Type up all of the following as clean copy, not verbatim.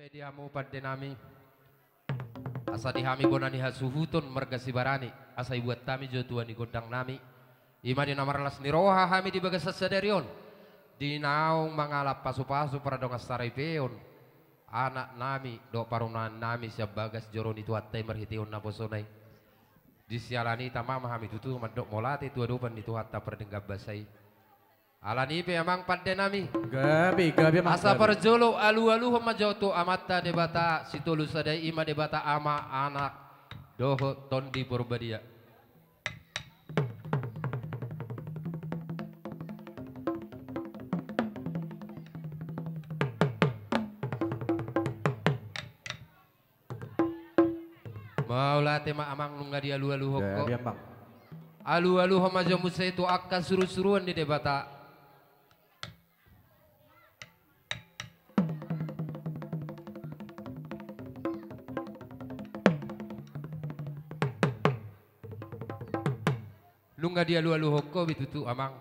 Pediamu paddenami asa dihami bonani hasuhutun marga Sibarani asa ibuat tami jotuan di gondang nami imani namarlas niroha hami di bagas sederion dinaung mangalap pasu-pasu para dongas saraipeon anak nami do parunan nami siap bagas joroni tuatai merhitiun naposonai disialani tamama hami tutu mandok molate tua doban di tuhatta perdenggab basai alani pe amang paddenami gabi asa parjolo alu-alu hama jautu amata debata situlu sadai ima debata ama anak doho tondi purbadia maula tema amang nungga di alu-alu hoko alu-alu hama jamu itu akan suruh-suruhan di debata lungga dia alu-alu hoko bitutu amang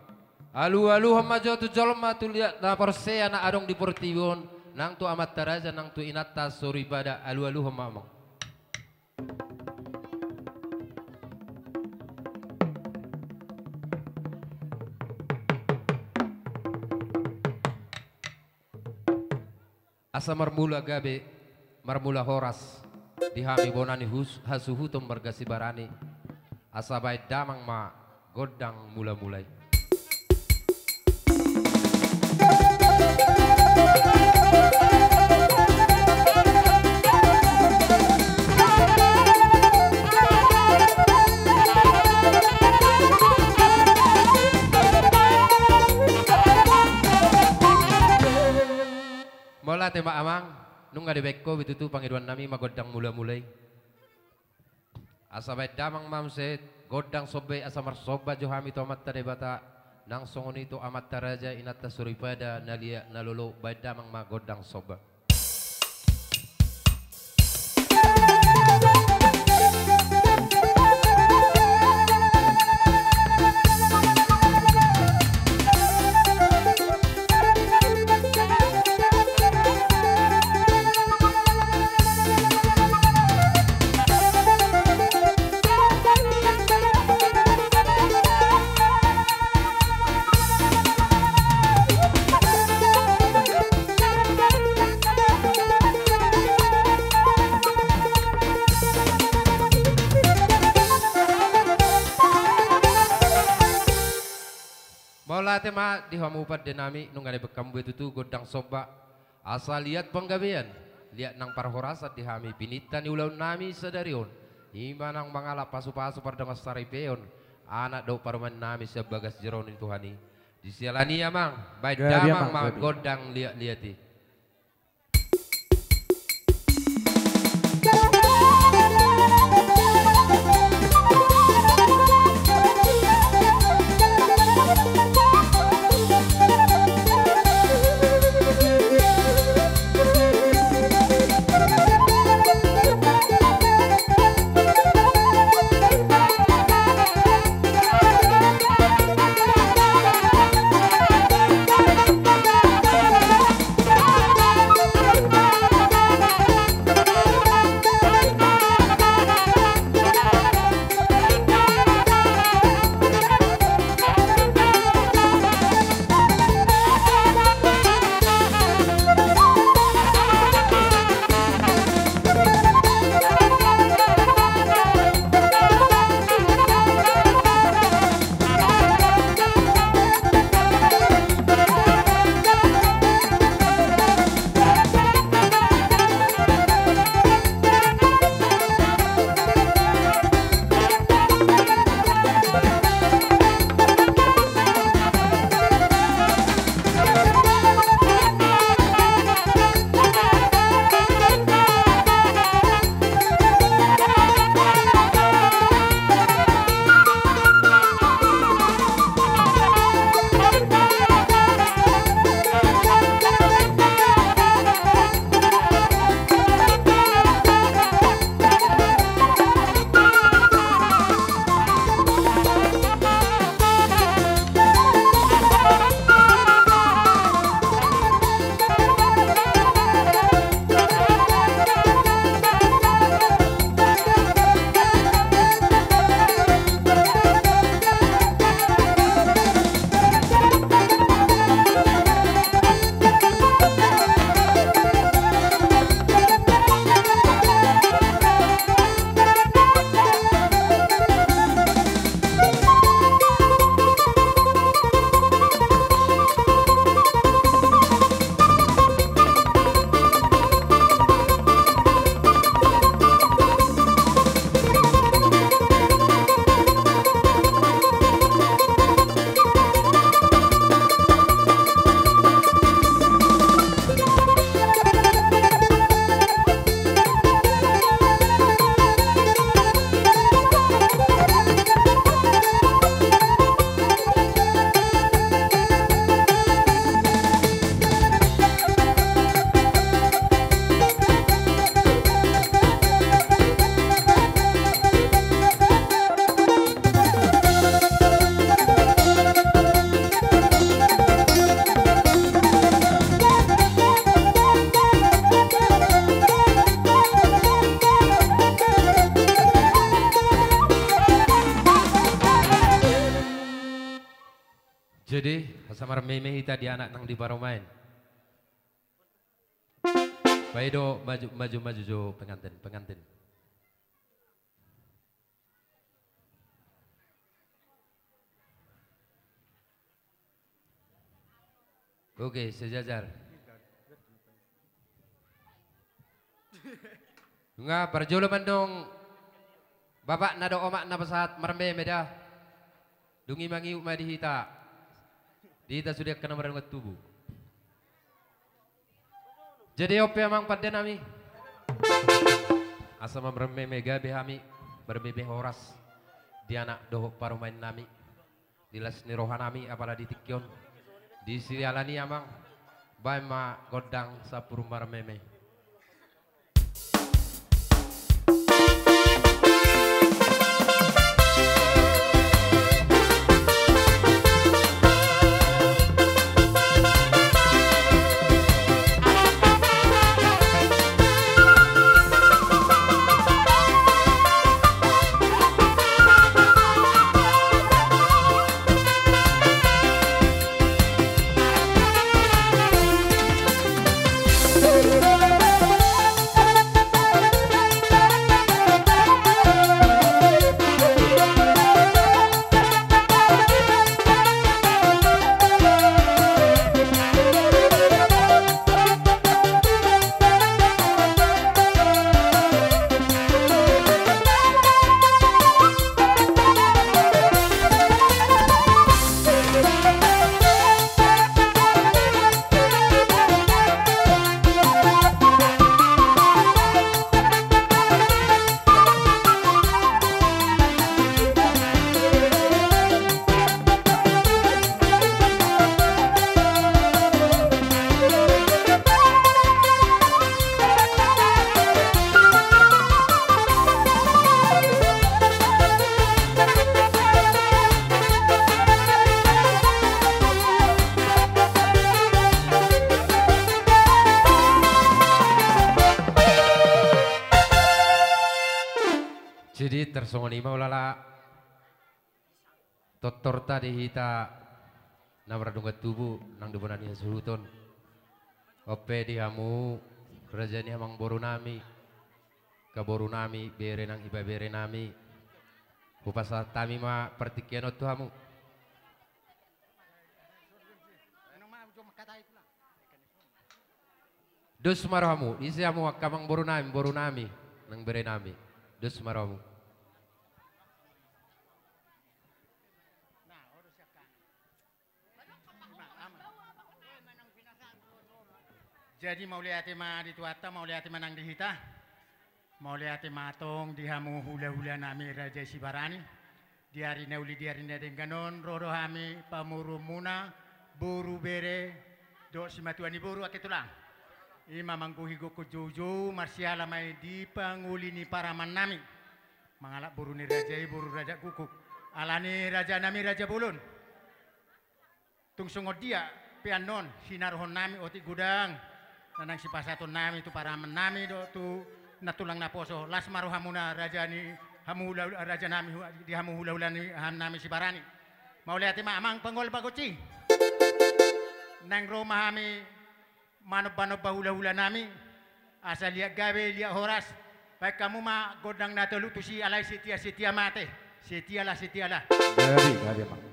alu-alu hama jotu jolma tulia lapor sea na adong di portiwon nang tu amat taraja nang tu inata suri bada alu-alu hama amang asa marmula gabe marmula horas dihami bonani hasuhutum marga Sibarani asa bai damang ma godang mula-mulai mola tema amang nungga debekko bitutu pangiduan nami ma godang mula-mulai asa bai damang mamset godang sobe asamar soba johami to amat debata nang songoni to amat taraja inata suripada nalia nalolo badamang ma godang soba tema dihamu paddenami nunggane bekambu tutu godang soba asal lihat penggabean lihat nang parhorasat dihami pinita ni ulaun nami sadarion ima nang mangala pasu-pasu pardengas saripeon anak do paruman nami sebagas jeroni tuhani disialani amang baik damang ma godang lihat-lihati Jadi asamar meme kita di anak nang di baromain. Baido maju jo pengantin. Oke, sejajar. Nga berjulu mendung bapak nado omak na pesat merme meda. Dungi mangiu ma dihita. Dihita sudah kena merengut tubuh. Jadi opi amang paden ami. Asama merme mega behami berbebe horas di anak dohok parumain nami. Dilas nirohan ami apalah ditikion. Di sirialani amang baima godang sapur marmeme. Tersongoni maulala totor tadi hita nabrak dungat tubuh nang dibunani suhuton ope dihamu kerajaan hamang borunami kaborunami berenang iba berenami upasa tamima pertikian otuhamu dus marahamu isi hamu kamang borunami nang berenami dus marahamu. Jadi mau lihat tema di tuata, mau lihat tema nang dihita, mau lihat tema tong dihamu hula-hula nami Raja Sibarani, diarina uli diarina dengganon, roro hami pamurumuna, buru bere, do simatuani buru ake tulang. Ima mangkuhigo kujojo, marsiala mai di pangulini para manami, mangalak buru ni raja buru raja kukuk, alani raja nami raja bulun, tung sungot dia, pianon, sinarohon nami oti gudang. Nang si pasatun nami tu para menami do tu natulang naposo lasmaru hamuna raja ni hamu raja nami di hamu hula-hula ni ham nami Sibarani mau lihat ima amang pengol bagoci nang rumah kami manoba-noba hula-hula nami asal lihat gawe lihat horas baik kamu ma godang natolu tu si alai setia-setia mate setia lah jadi mang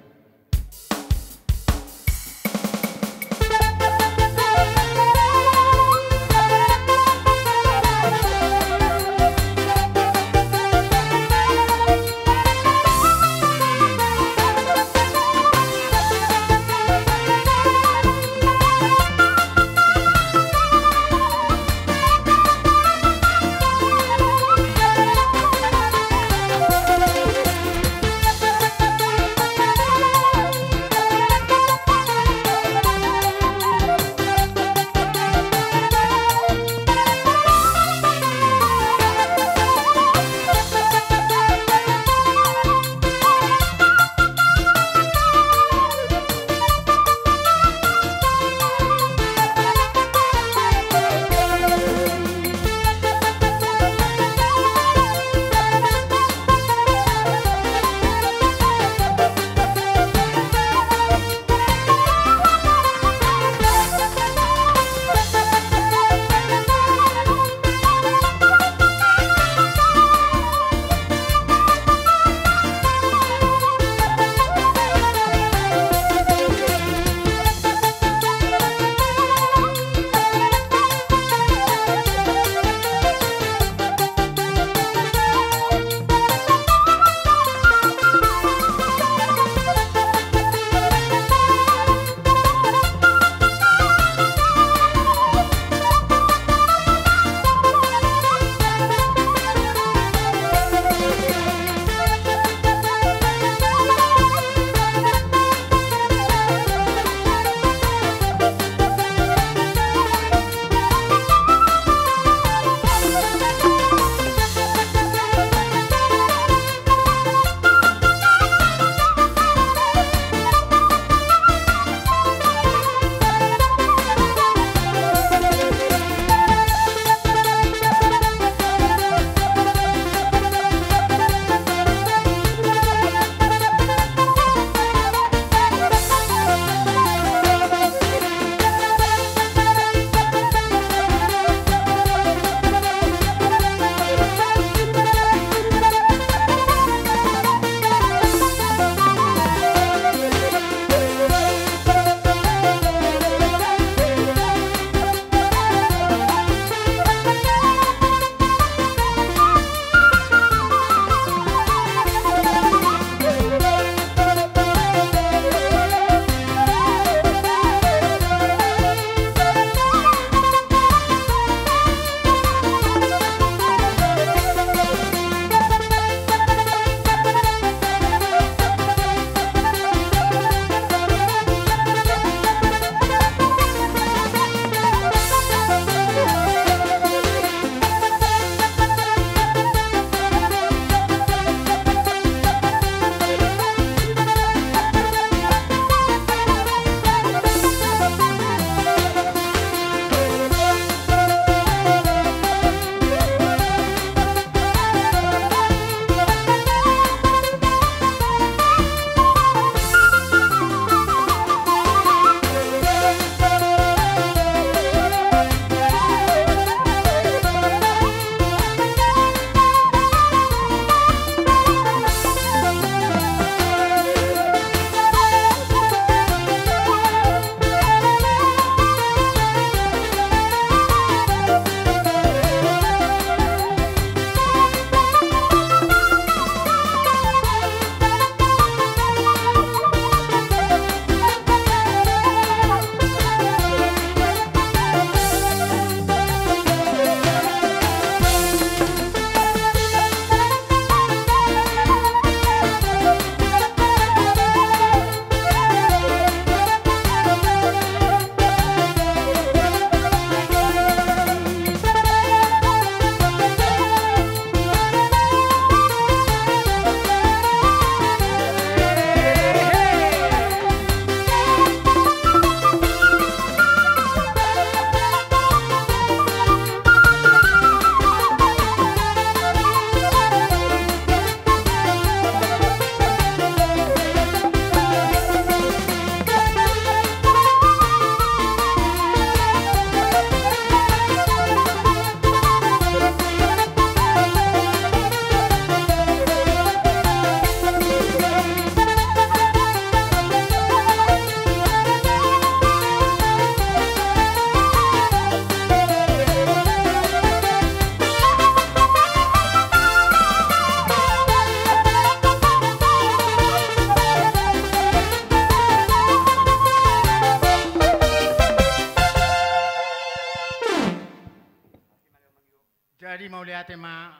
ayate ma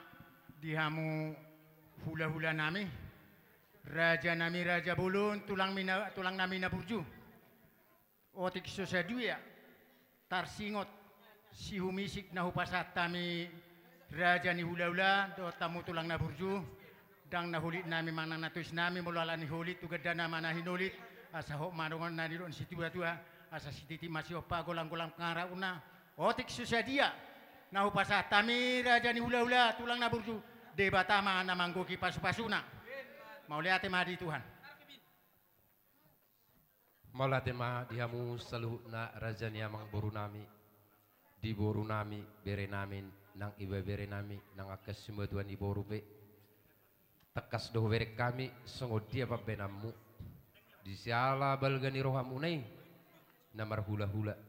dihamu hula-hula nami, raja nami raja bulun tulang nami na burju, otik susaduya tarsingot si humisik na hupasat tami raja ni hula-hula do tamu tulang na burju, dang na hulit nami manang natus nami mulalani hulit tugada na manahinulit asa hok manungon na diron situ tua asa sititi masih opa golang-golang pengarauna otik susadia. Nah upasah tami raja ni hula-hula tulang na burju debata mana manggoki pasu-pasuna mau lihat tema di Tuhan mau lihat tema dihamu seluhna raja ni amang borunami di borunami berenamin nang iba berenami nang akes semua Tuhan di borube tekas doh berek kami sengod dia babenamu di siala balgani rohamu nei namar hula-hula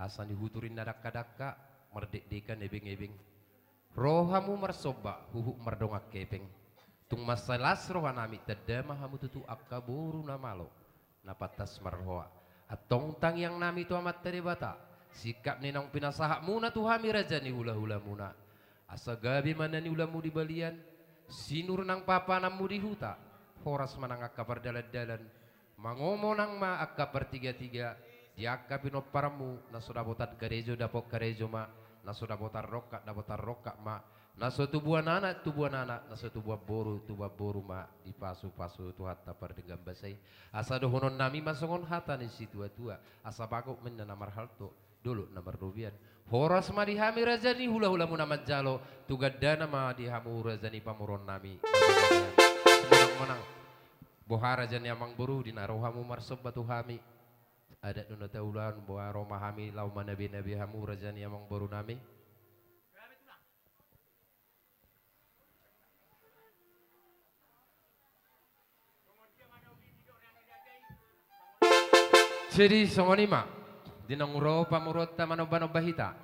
asan dihuturin nadaka-daka merdeka nebing-nebing rohamu mersoba huhuk merdongak kepeng tung masalas rohanami tedama hamu tutu akaburu namalo napatas marhoa atong tang yang nami tu amat terebata sikap nenang pinasahak muna tuhami raja ni hula-hula muna asa gabi manani ulamu di balian sinur nang papa namu di huta horas manang akapar dalan-dalan mangomo nang ma akapar tiga-tiga diakapinop paramu nasodabotat gerejo dapok gerejo ma nasodabotar roka ma nasotubuanana tubuanana nasotubuaboru ma dipasu-pasu tuhat tapar dengan basai asa dohonon nami masongon hata ni situa-tua asa bakok menana marhalto dulu namar rubian horas ma dihami rajani hula-hula munamat jalo tugadana ma dihamu rajani pamuron nami menang-menang bohara jani amang buru dinarohamu marsob batu hami ada nuna taulan bahwa Roma hami lauma nabi-nabi hamu rajani amang borunami jadi songonima dinangro pamurot manobanobahita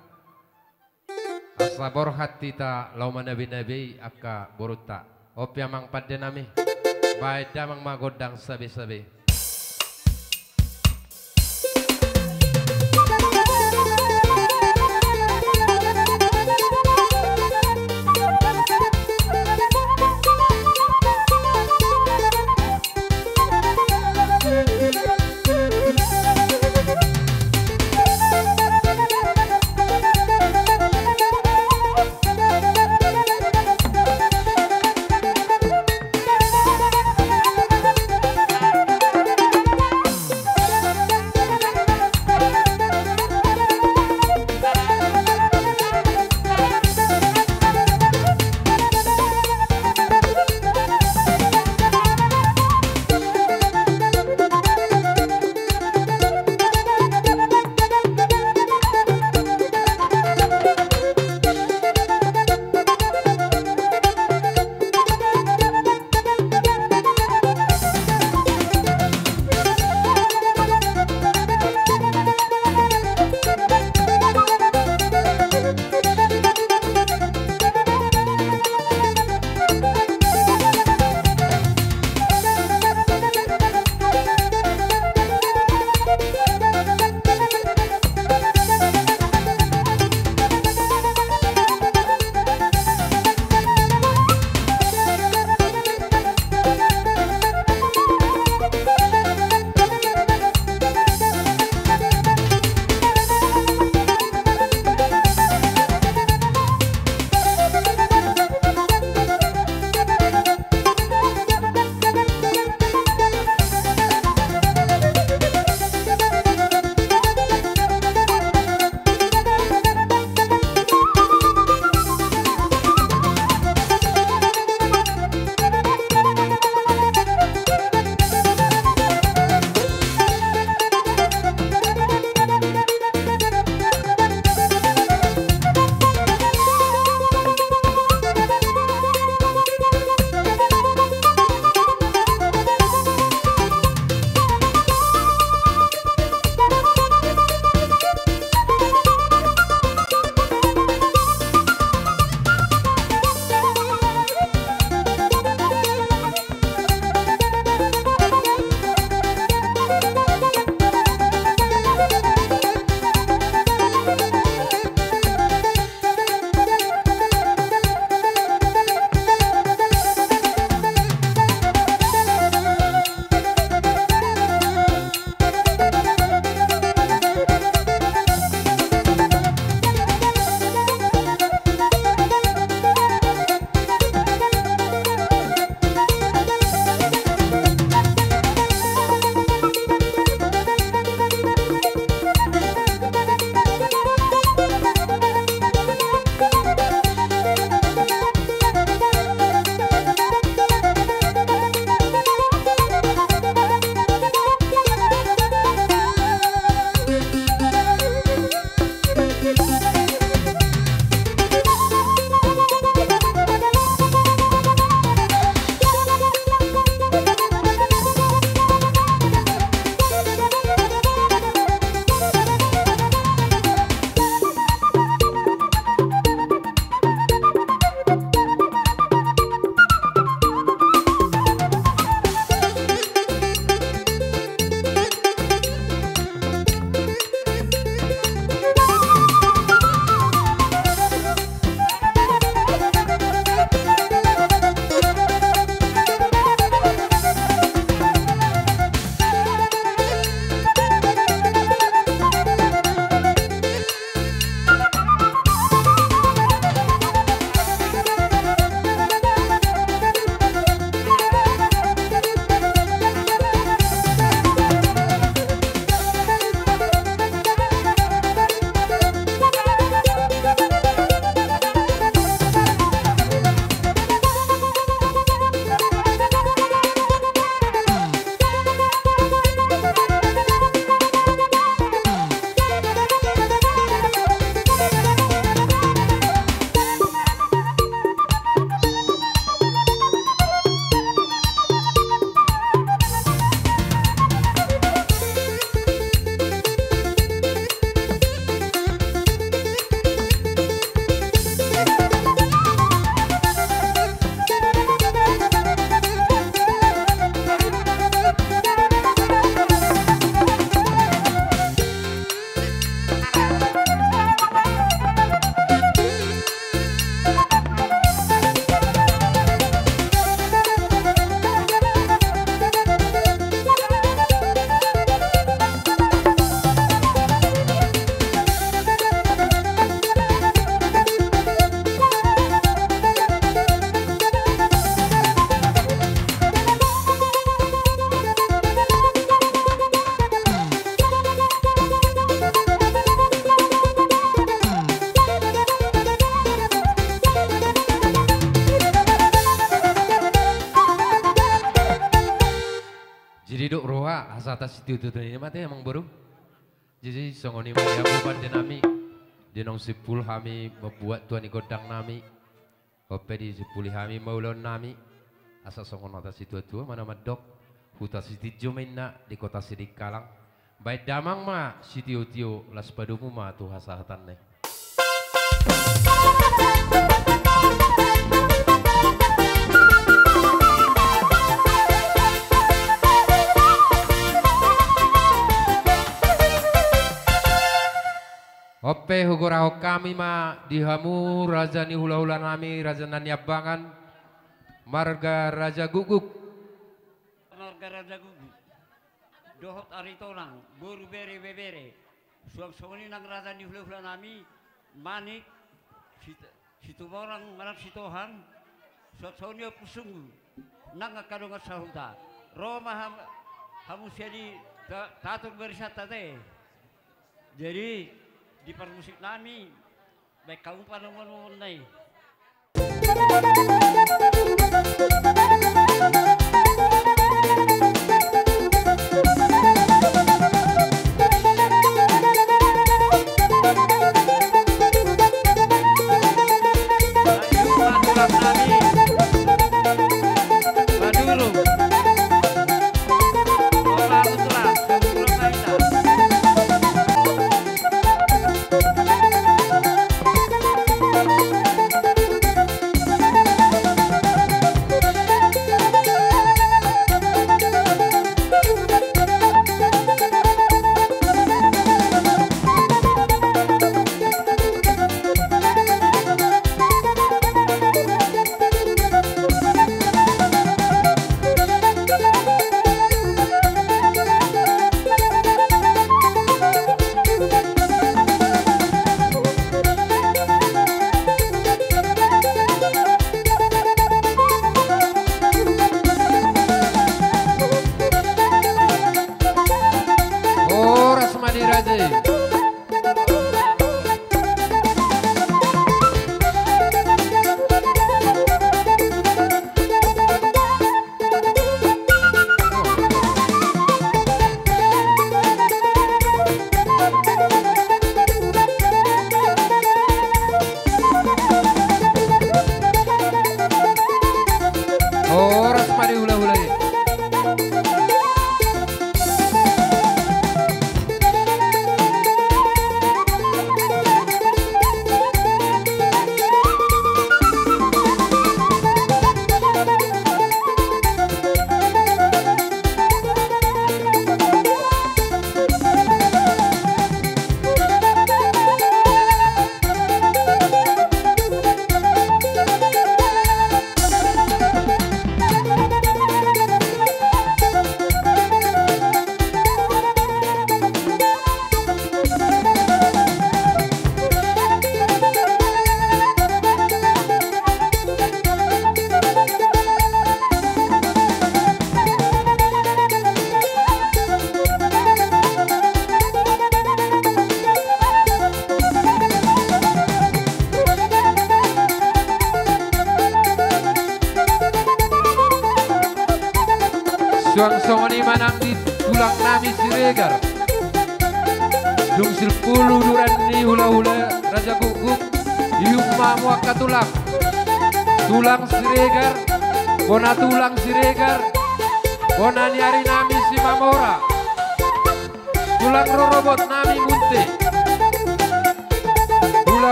asabor hatita lauma nabi-nabi akka boruta opi amang padenami baik damang magodang sabe-sabe Jadi dok roa asa atas itu mati emang baru. Jadi songoni maya bukan dinami, dinong sepuluh kami membuat tuan ikodang nami, kopi di sepuluh kami maulon nami, asa songon atas itu mana madok, huta siti jomena di kota sidik kalang, baik damang ma sitio tio las padumu ma tuh hasahatan nih. Ope hugorau kami ma dihamu raja ni hula-hula nami raja naniabangan marga raja guguk dohot aritonang buru bere suang-suang nang raja ni hula-hula nami manik situ orang manak sitohan suang-suangnya pusung nang kadungan sahuta Roma hamu jadi tatur berisata teh jadi di permusik nami baik kaum pada mengenai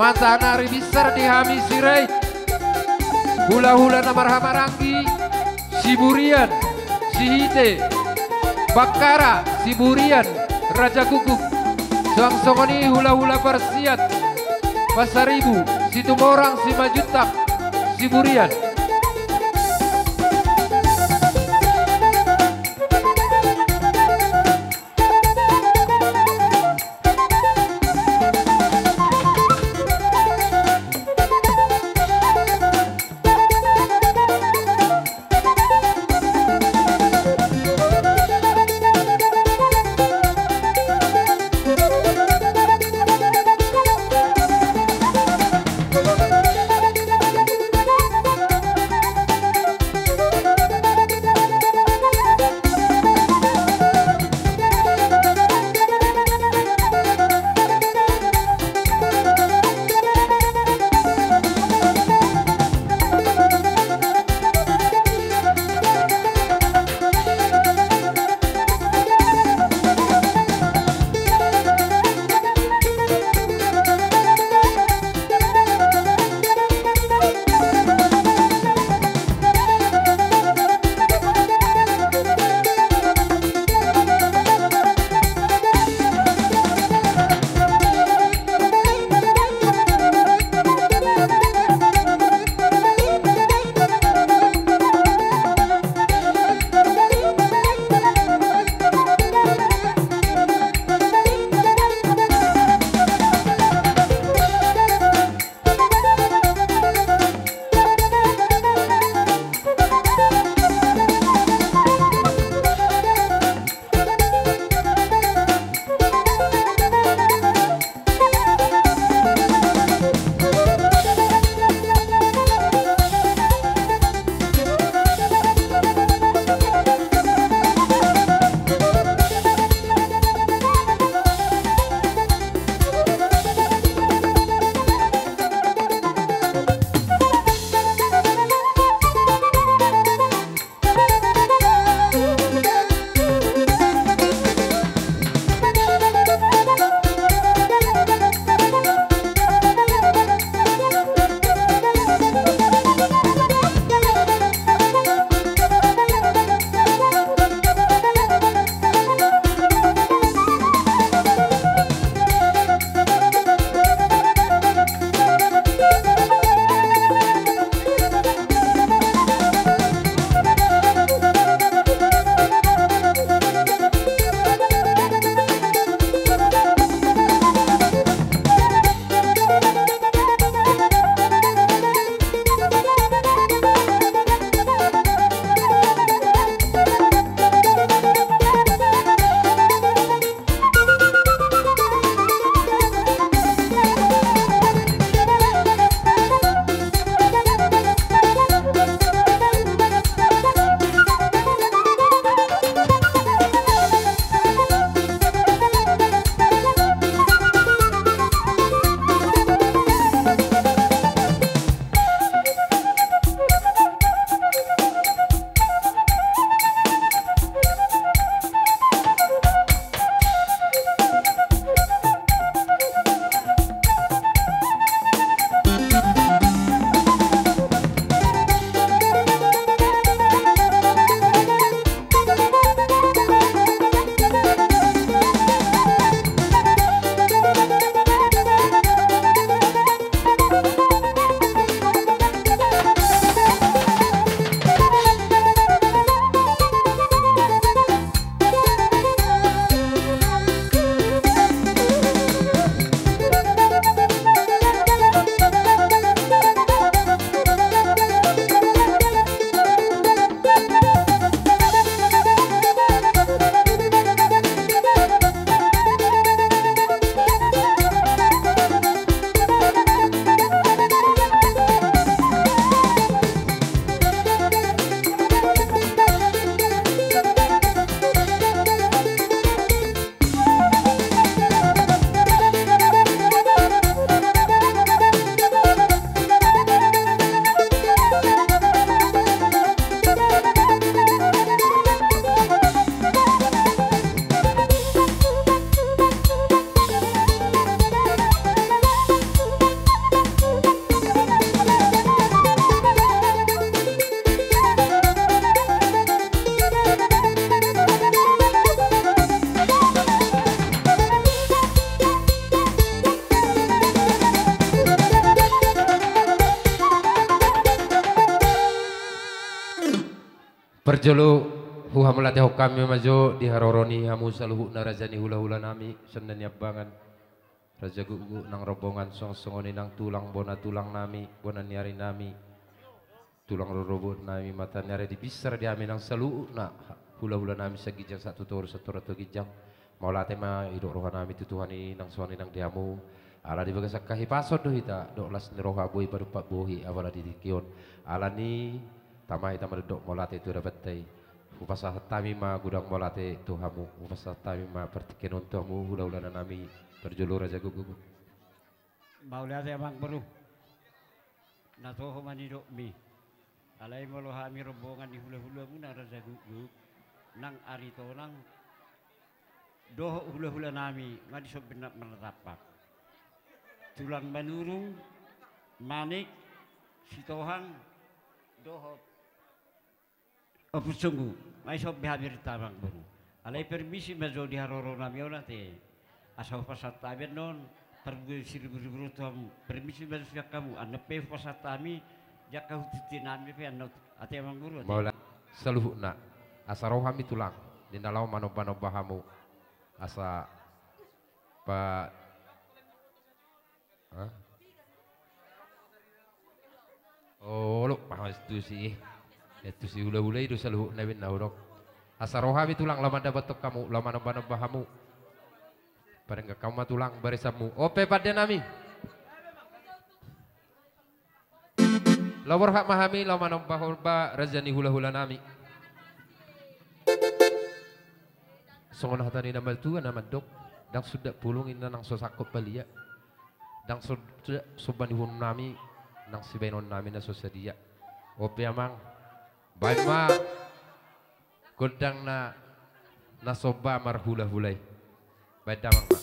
Matana ribisar di hami sirai hula-hula namar hamarangi siburian sihite bakara siburian raja kuku Sang songoni hula-hula parsiat, Pasaribu, si Tumorang, si Majutak, si Burian. Berjulu huha melatih hukami majo di haroroni hamu saluhu narajani hula-hula nami sendan yabangan raja gugu nang robongan songsongoni nang tulang bona tulang nami bona nyari nami tulang robot nami mata nyari dibisar diami nang saluhu na hula-hula nami segijang satu tur satu ratu gijang mau latih ma idok roha nami tutuhani nang suani nang diamu ala di bagasa kahi pasod doh hita dok las niroha boi padu pak bohi awala didikion ala ni tamai tamai dok mau latih tu dapat tay upasah tamima gudang molate tuhamu upasah tamima pertikinon tuhamu hula-hula nami berjulu raja gugugu maulade amang beru natoho manidok mi alai moloha mi rombongan di hula-hula munang raja gugug nang aritonang doho hula-hula nami ngadisob benak menetapak tulang banurung manik sitohang doho opusunggu maiso bihabir tabang buru alai permisi mazo di haroro namiona te asau pasat taber non pergi siriburu tuamu permisi mazo siak kamu anda pe pasat tami jaka hutiti nami pe anda ate amang guru maula saluhu na asa rohami tulang dindalau manoba-noba hamu asa pa oh lu pahas tu sih itu si hula-hula itu selalu nabin naurok asarohami tulang lama dapat tok kamu lama nambah-nambah kamu bareng ke kamu tulang barisamu ope pada nami lawar hak mahami lama nambah horba rajani hula-hula nami songon hatani nambah tu nama dok dang sudah pulungin nang sosakop balia dang sudah subanihun nami nang sibenon nami na sosadia ope amang baik ma godang na nasoba marhula hulai baik damang ma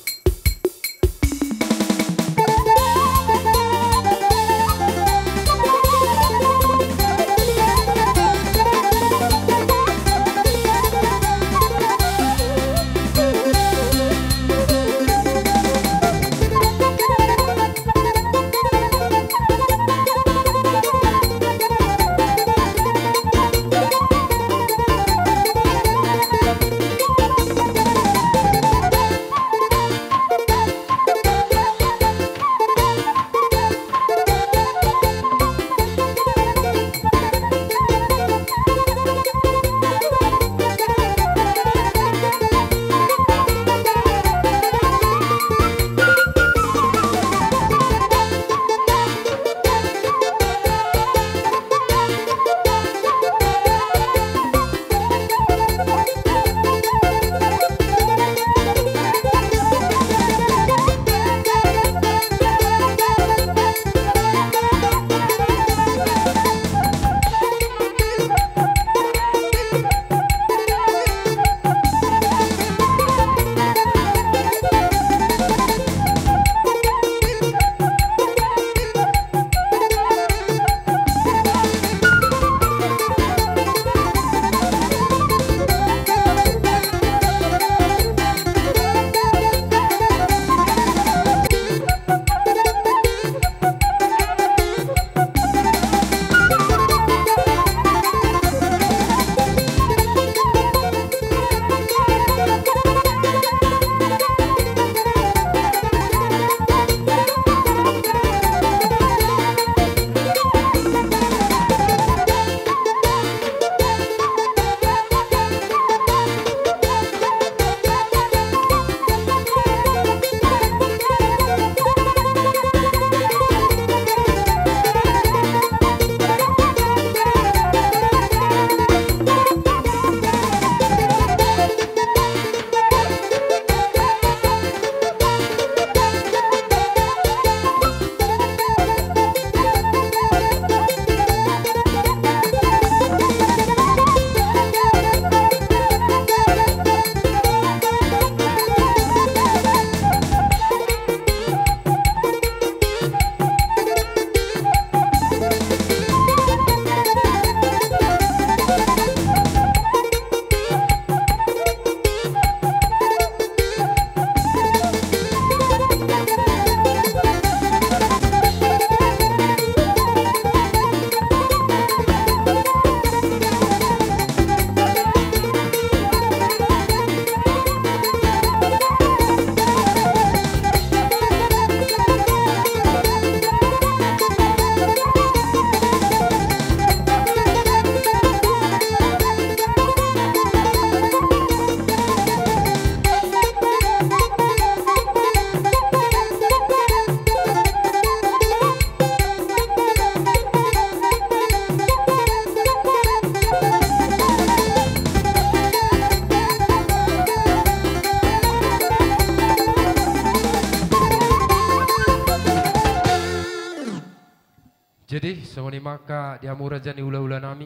Jadi sawani maka diamurajan ula-ula nami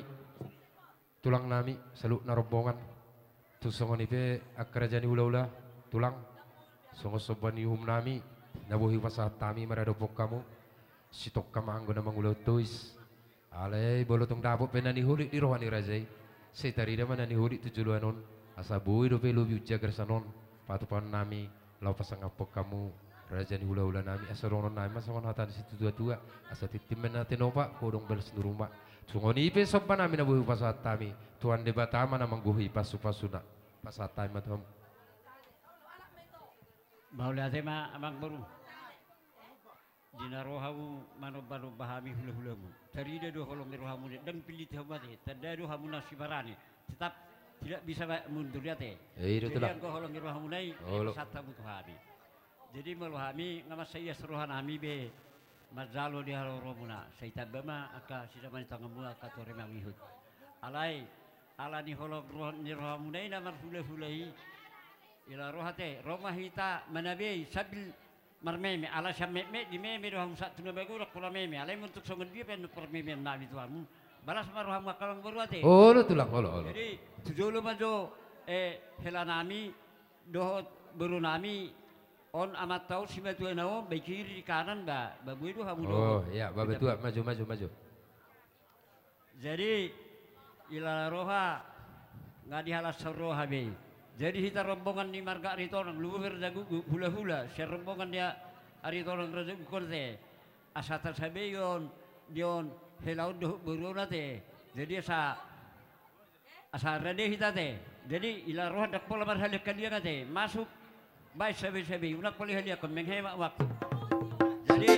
tulang nami seluk narombongan tu sawani pe akrajani ula-ula tulang songosobani hum nami nabuhi pasah tami maradopok kamu sitok kamanggo namang ula tuis alai bolotong dapuk penani hulik dirohani rajai setari damana ni hulik tujuluanon asabui dope lubi uja gersanon patupan nami lau pasang apok kamu rajani ula-ula nami asaronon nami masangon hatan situ dua-dua asatitim menate nopa kodong belesendu rumah sungoni ipe sopa nami nabuhi pasah tami tuan debatama namang guhi pasu-pasuna pasah tami matam Baula tema amang baru dinarohamu manobarobahami hula-hulamu terida do holong rohamu dan pilih habate tadadu hamuna sibarani tetap tidak bisa mundur yate jadi engko holong rohamu nai satamu tuhami jadi meluhami nama saya serohanami be mazalo di haroromuna saya tabama aka sidaman tangamua katorema mihut alai alani holong rohamu nai nama hula-hulai ila rohate romah hita manabi sabil marmeme ala syamme di meme dohang satuna bagura kula meme alai untuk songon dia ben permeme nabi tuamu balas maruham kalang beruate olo tulang olo jadi tujulu majo helanami dohot berunami on amat tau sibatuna baik kiri di kanan ba babui do hamu do oh iya babe tua maju jadi ila roha ngadi halas roha be jadi kita rombongan di marga aritorang luber dagu hula-hula share rombongan dia aritorang rezeki konte asata sabeyon dion helaud berona teh jadi asa asa rede kita teh jadi ila roh dak pola marhalik kadia teh masuk baik sabe-sabe unak poli halia menghemat waktu jadi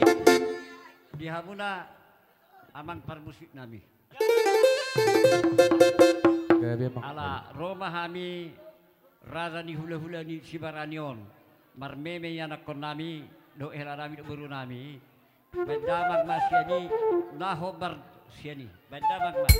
dihabuna amang parmusik nami ala romahami Raza ni hula-hula ni sibaranion marmeme yana konami do elarami do berunami bedamak mas yani nahobar siani bedamak mas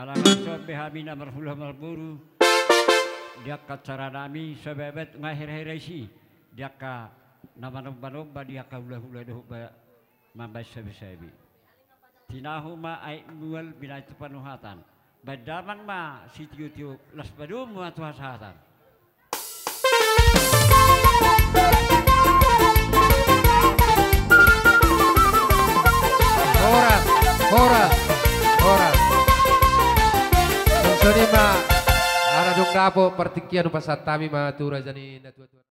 Alamat sobe hamina marfuluh marburu diakka caranami sebebet ngahir-hirasi diakka nama-nama-nama diakka hula-hula doba mambas sebi-sebi tinahuma aik mual binaitu panuhatan badamang ma sitiu-tiu las badum wa tuhasahatan. Horat Sonima Aradung Dapo pertikian upasat tami matura jani.